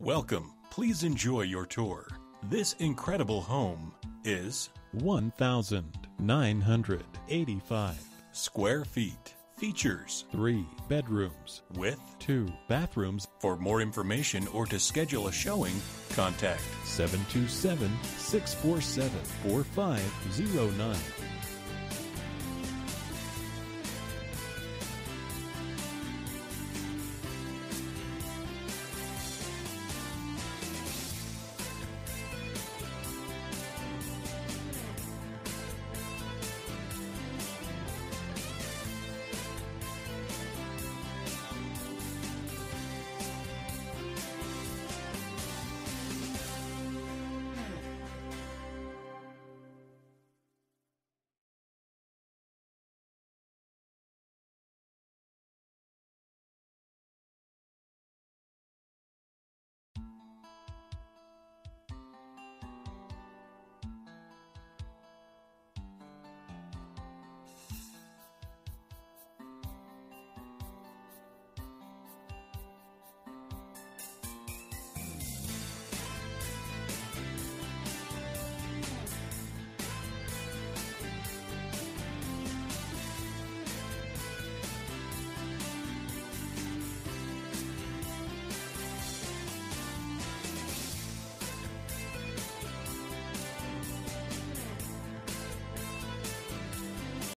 Welcome. Please enjoy your tour. This incredible home is 1,985 square feet. Features 3 bedrooms with 2 bathrooms. For more information or to schedule a showing, contact 727-647-4509.